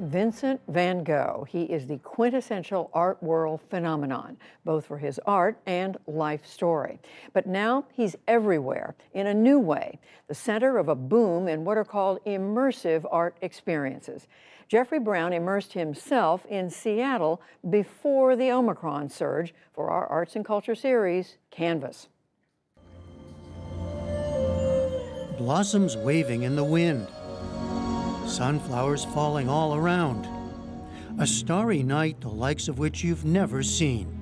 Vincent van Gogh. He is the quintessential art world phenomenon, both for his art and life story. But now he's everywhere in a new way, the center of a boom in what are called immersive art experiences. Jeffrey Brown immersed himself in Seattle before the Omicron surge for our arts and culture series, Canvas. Blossoms waving in the wind. Sunflowers falling all around. A starry night, the likes of which you've never seen.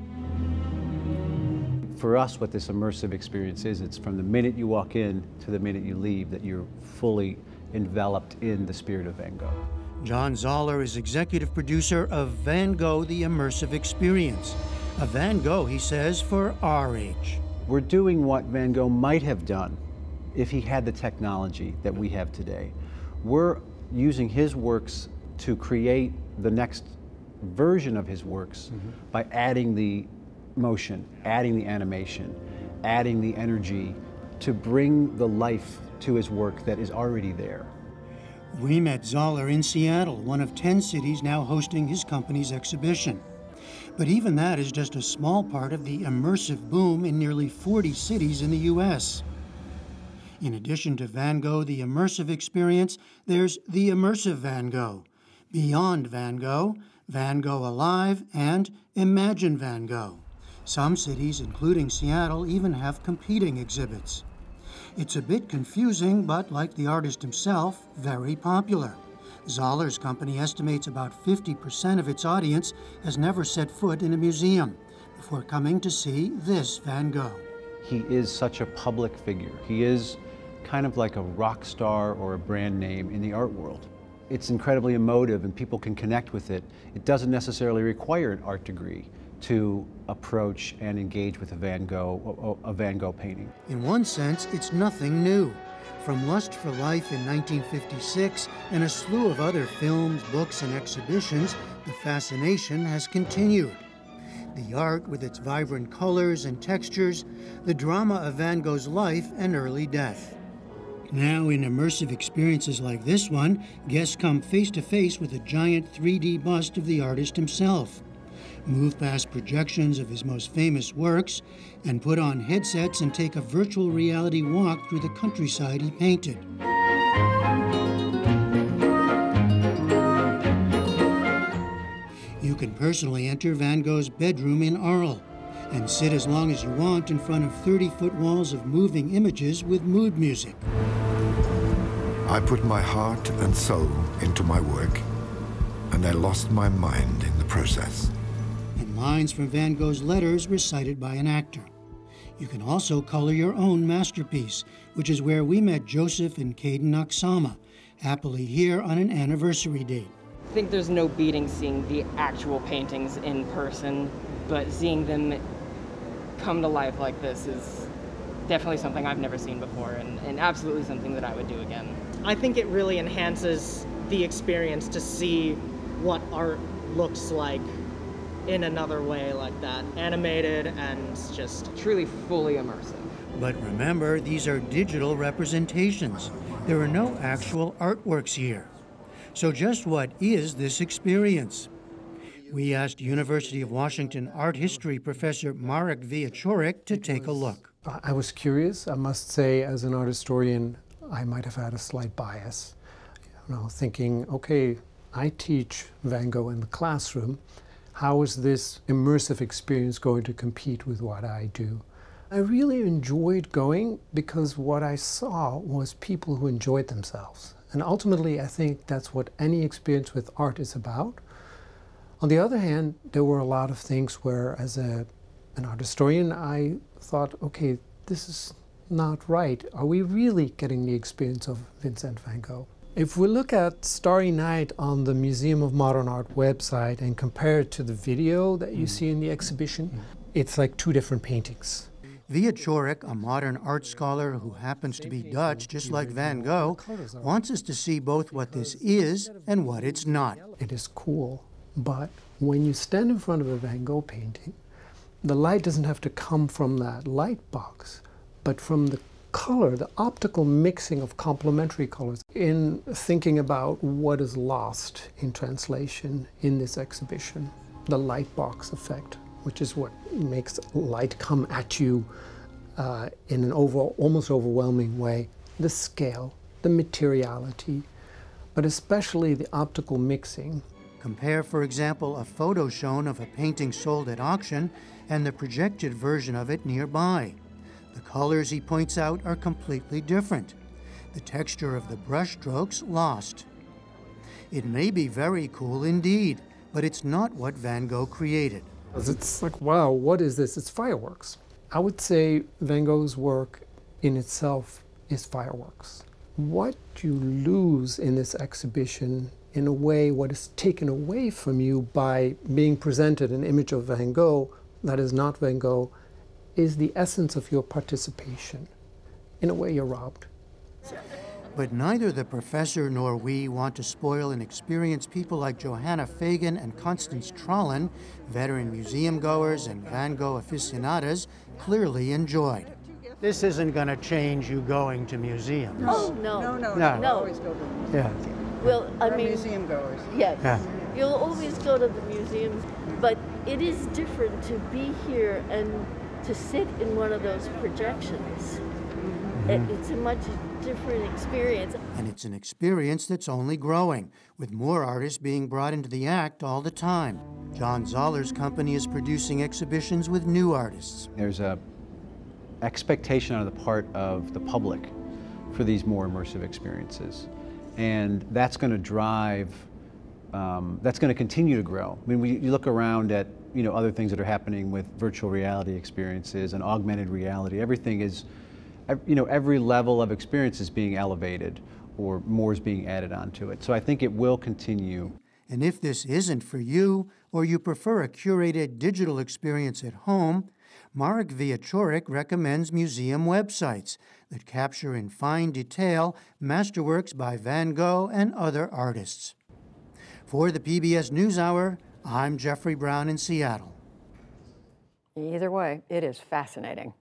For us, what this immersive experience is, it's from the minute you walk in to the minute you leave that you're fully enveloped in the spirit of Van Gogh. John Zoller is executive producer of Van Gogh: The Immersive Experience. A Van Gogh, he says, for our age. We're doing what Van Gogh might have done if he had the technology that we have today. We're using his works to create the next version of his works by adding the motion, adding the animation, adding the energy to bring the life to his work that is already there. We met Zoller in Seattle, one of 10 cities now hosting his company's exhibition. But even that is just a small part of the immersive boom in nearly 40 cities in the U.S. In addition to Van Gogh: The Immersive Experience, there's The Immersive Van Gogh, Beyond Van Gogh Alive, and Imagine Van Gogh. Some cities, including Seattle, even have competing exhibits. It's a bit confusing, but like the artist himself, very popular. Zoller's company estimates about 50% of its audience has never set foot in a museum before coming to see this Van Gogh. He is such a public figure. He is kind of like a rock star or a brand name in the art world. It's incredibly emotive and people can connect with it. It doesn't necessarily require an art degree to approach and engage with a Van Gogh painting. In one sense, it's nothing new. From Lust for Life in 1956 and a slew of other films, books, and exhibitions, the fascination has continued. The art with its vibrant colors and textures, the drama of Van Gogh's life and early death. Now, in immersive experiences like this one, guests come face to face with a giant 3D bust of the artist himself, move past projections of his most famous works, and put on headsets and take a virtual reality walk through the countryside he painted. You can personally enter Van Gogh's bedroom in Arles and sit as long as you want in front of 30-foot walls of moving images with mood music. I put my heart and soul into my work, and I lost my mind in the process. And lines from Van Gogh's letters recited by an actor. You can also color your own masterpiece, which is where we met Joseph and Caden Oksama, happily here on an anniversary date. I think there's no beating seeing the actual paintings in person, but seeing them come to life like this is definitely something I've never seen before and absolutely something that I would do again. I think it really enhances the experience to see what art looks like in another way like that, animated and just truly fully immersive. But remember, these are digital representations. There are no actual artworks here. So just what is this experience? We asked University of Washington art history professor Marek Wieczorek to take a look. I was curious. I must say, as an art historian, I might have had a slight bias, you know, thinking, okay, I teach Van Gogh in the classroom. How is this immersive experience going to compete with what I do? I really enjoyed going because what I saw was people who enjoyed themselves. And ultimately, I think that's what any experience with art is about. On the other hand, there were a lot of things where, as an art historian, I thought, okay, this is not right. Are we really getting the experience of Vincent van Gogh? If we look at Starry Night on the Museum of Modern Art website and compare it to the video that you see in the exhibition, it's like two different paintings. Wieczorek, a modern art scholar who happens to be Dutch, just like Van Gogh, wants us to see both what this is and what it's not. It is cool, but when you stand in front of a Van Gogh painting, the light doesn't have to come from that light box, but from the color, the optical mixing of complementary colors, in thinking about what is lost in translation in this exhibition. The light box effect, which is what makes light come at you in an almost overwhelming way. The scale, the materiality, but especially the optical mixing. Compare, for example, a photo shown of a painting sold at auction and the projected version of it nearby. The colors, he points out, are completely different. The texture of the brushstrokes lost. It may be very cool indeed, but it's not what Van Gogh created. It's like, wow, what is this? It's fireworks. I would say Van Gogh's work in itself is fireworks. What you lose in this exhibition, in a way, what is taken away from you by being presented an image of Van Gogh that is not Van Gogh, is the essence of your participation. In a way, you're robbed. But neither the professor nor we want to spoil an experience people like Johanna Fagan and Constance Trollin, veteran museum goers and Van Gogh aficionadas, clearly enjoyed. This isn't going to change you going to museums. Oh, no. No. Always go to the museum. Yeah. Well, I mean, museum goers. Yes. Yeah. You'll always go to the museums, but it is different to be here and to sit in one of those projections. Mm-hmm. It's a much different experience. And it's an experience that's only growing, with more artists being brought into the act all the time. John Zoller's company is producing exhibitions with new artists. There's an expectation on the part of the public for these more immersive experiences. And that's going to drive, that's going to continue to grow. I mean, you look around at, you know, other things that are happening with virtual reality experiences and augmented reality. Everything is, you know, every level of experience is being elevated, or more is being added onto it. So I think it will continue. And if this isn't for you, or you prefer a curated digital experience at home, Marek Wieczorek recommends museum websites that capture in fine detail masterworks by Van Gogh and other artists. For the PBS NewsHour, I'm Jeffrey Brown in Seattle. Either way, it is fascinating.